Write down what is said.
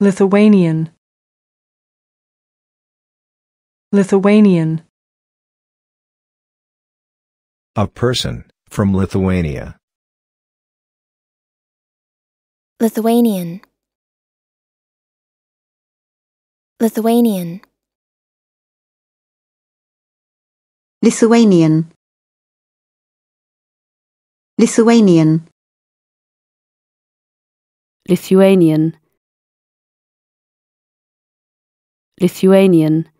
Lithuanian, Lithuanian. A person from Lithuania. Lithuanian, Lithuanian. Lithuanian, Lithuanian. Lithuanian, Lithuanian.